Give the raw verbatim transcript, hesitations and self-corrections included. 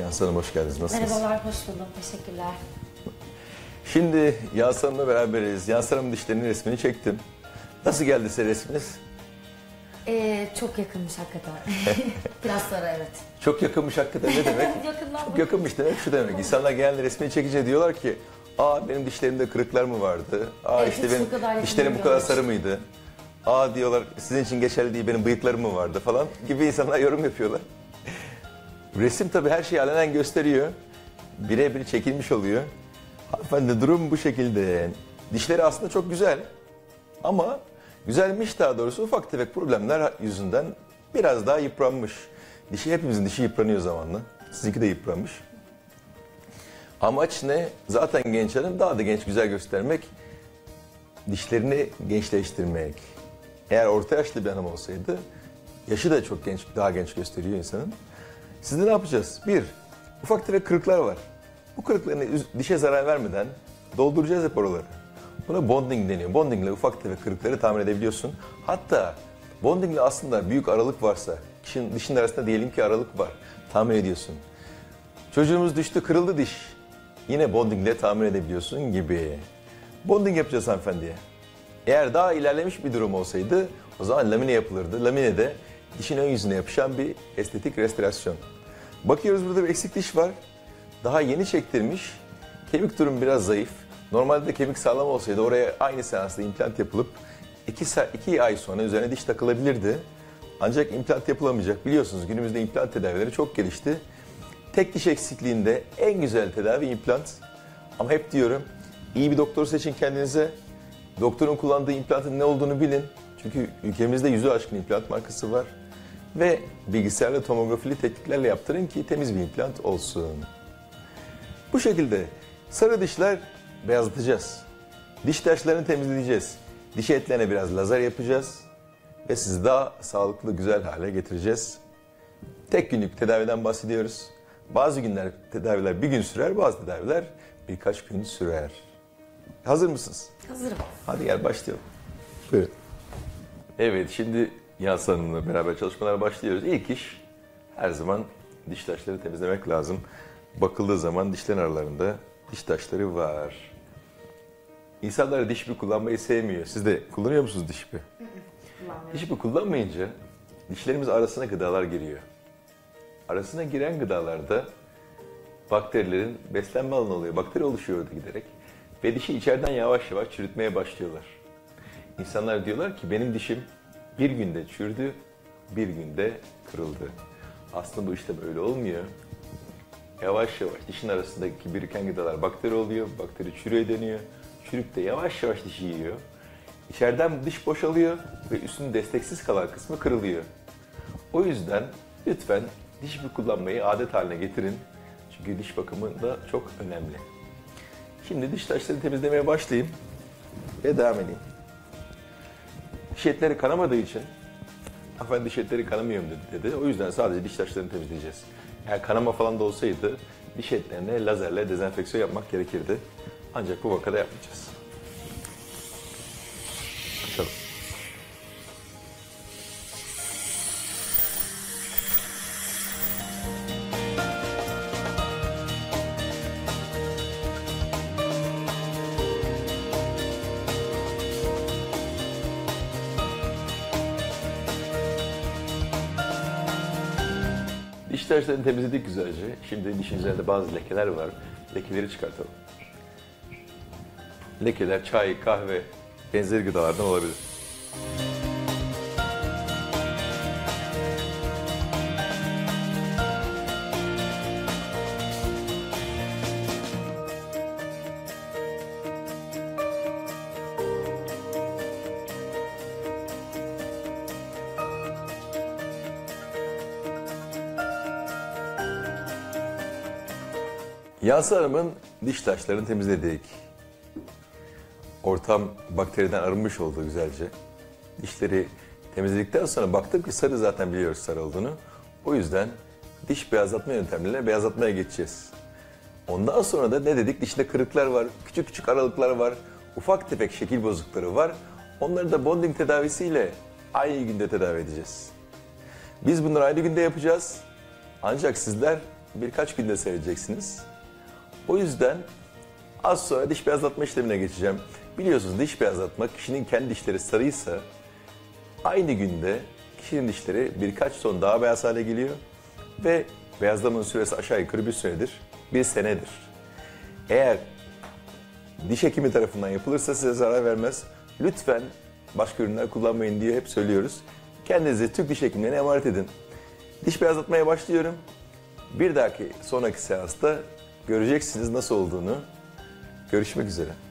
Yansan Hanım hoş geldiniz. Nasılsınız? Merhabalar, hoş buldum. Teşekkürler. Şimdi Yansım Hanım'la beraberiz. Yansım Hanım'ın dişlerinin resmini çektim. Nasıl geldi size resminiz? Ee, çok yakınmış hakikaten. Biraz sonra evet. Çok yakınmış hakikaten ne demek? Çok yakınmış demek şu demek. İnsanlar genelde resmini çekince diyorlar ki, aa benim dişlerimde kırıklar mı vardı? Aa evet, işte benim dişlerim bu kadar sarı mıydı? Aa diyorlar sizin için geçerli değil benim bıyıklarım mı vardı falan gibi insanlar yorum yapıyorlar. Resim tabii her şeyi alenen gösteriyor. Birebir çekilmiş oluyor. Hanımefendi durum bu şekilde. Dişleri aslında çok güzel. Ama güzelmiş daha doğrusu ufak tefek problemler yüzünden biraz daha yıpranmış. Dişi hepimizin dişi yıpranıyor zamanla. Sizinki de yıpranmış. Amaç ne? Zaten genç hanım daha da genç güzel göstermek. Dişlerini gençleştirmek. Eğer orta yaşlı bir hanım olsaydı yaşı da çok genç, daha genç gösteriyor insanın. Sizde ne yapacağız? Bir, ufak tefek kırıklar var. Bu kırıklarını dişe zarar vermeden dolduracağız hep oraları. Buna bonding deniyor. Bonding ile ufak tefek kırıkları tamir edebiliyorsun. Hatta bonding ile aslında büyük aralık varsa, kişinin dişin arasında diyelim ki aralık var, tamir ediyorsun. Çocuğumuz düştü, kırıldı diş. Yine bonding ile tamir edebiliyorsun gibi. Bonding yapacağız hanımefendiye. Eğer daha ilerlemiş bir durum olsaydı, o zaman lamine yapılırdı. Lamine de dişin ön yüzüne yapışan bir estetik restorasyon. Bakıyoruz burada bir eksik diş var. Daha yeni çektirmiş, kemik durum biraz zayıf. Normalde de kemik sağlam olsaydı oraya aynı seansla implant yapılıp iki, iki ay sonra üzerine diş takılabilirdi. Ancak implant yapılamayacak. Biliyorsunuz günümüzde implant tedavileri çok gelişti. Tek diş eksikliğinde en güzel tedavi implant. Ama hep diyorum iyi bir doktor seçin kendinize. Doktorun kullandığı implantın ne olduğunu bilin. Çünkü ülkemizde yüzü aşkın implant markası var. Ve bilgisayarla tomografili tekniklerle yaptırın ki temiz bir implant olsun. Bu şekilde sarı dişler beyazlatacağız. Diş taşlarını temizleyeceğiz. Diş etlerine biraz lazer yapacağız. Ve sizi daha sağlıklı, güzel hale getireceğiz. Tek günlük tedaviden bahsediyoruz. Bazı günler tedaviler bir gün sürer, bazı tedaviler birkaç gün sürer. Hazır mısınız? Hazırım. Hadi gel başlayalım. Buyurun. Evet, şimdi Yansan Hanım'la beraber çalışmalara başlıyoruz. İlk iş her zaman diş taşları temizlemek lazım. Bakıldığı zaman dişlerin aralarında diş taşları var. İnsanlar diş ipi kullanmayı sevmiyor. Siz de kullanıyor musunuz diş ipi? Diş ipi kullanmayınca dişlerimiz arasına gıdalar giriyor. Arasına giren gıdalarda bakterilerin beslenme alanı oluyor. Bakteri oluşuyor giderek ve dişi içeriden yavaş yavaş çürütmeye başlıyorlar. İnsanlar diyorlar ki benim dişim bir günde çürüdü, bir günde kırıldı. Aslında bu işlem öyle olmuyor. Yavaş yavaş dişin arasındaki biriken gıdalar bakteri oluyor, bakteri çürüye dönüyor. Çürük de yavaş yavaş dişi yiyor. İçeriden diş boşalıyor ve üstünün desteksiz kalan kısmı kırılıyor. O yüzden lütfen diş ipi kullanmayı adet haline getirin. Çünkü diş bakımı da çok önemli. Şimdi diş taşları temizlemeye başlayayım ve devam edeyim. Diş etleri kanamadığı için, efendim diş etleri kanamıyorum dedi, dedi. O yüzden sadece diş taşlarını temizleyeceğiz. Eğer kanama falan da olsaydı diş etlerine lazerle dezenfeksiyon yapmak gerekirdi. Ancak bu vakada yapmayacağız. Açalım. Diş taşlarını temizledik güzelce. Şimdi dişin üzerinde bazı lekeler var. Lekeleri çıkartalım. Lekeler çay, kahve, benzeri gıdalardan olabilir. Yansım Hanım'ın diş taşlarını temizledik. Ortam bakteriden arınmış oldu güzelce. Dişleri temizledikten sonra baktık ki sarı zaten biliyoruz sarı olduğunu. O yüzden diş beyazlatma yöntemleriyle beyazlatmaya geçeceğiz. Ondan sonra da ne dedik? Dişinde kırıklar var, küçük küçük aralıklar var, ufak tefek şekil bozuklukları var. Onları da bonding tedavisiyle aynı günde tedavi edeceğiz. Biz bunları aynı günde yapacağız. Ancak sizler birkaç günde seyredeceksiniz. O yüzden az sonra diş beyazlatma işlemine geçeceğim. Biliyorsunuz diş beyazlatmak, kişinin kendi dişleri sarıysa aynı günde kişinin dişleri birkaç ton daha beyaz hale geliyor ve beyazlamanın süresi aşağı yukarı bir süredir, bir senedir. Eğer diş hekimi tarafından yapılırsa size zarar vermez. Lütfen başka ürünler kullanmayın diye hep söylüyoruz. Kendinizi Türk diş hekimlerine emanet edin. Diş beyazlatmaya başlıyorum. Bir dahaki sonraki seansta göreceksiniz nasıl olduğunu. Görüşmek üzere.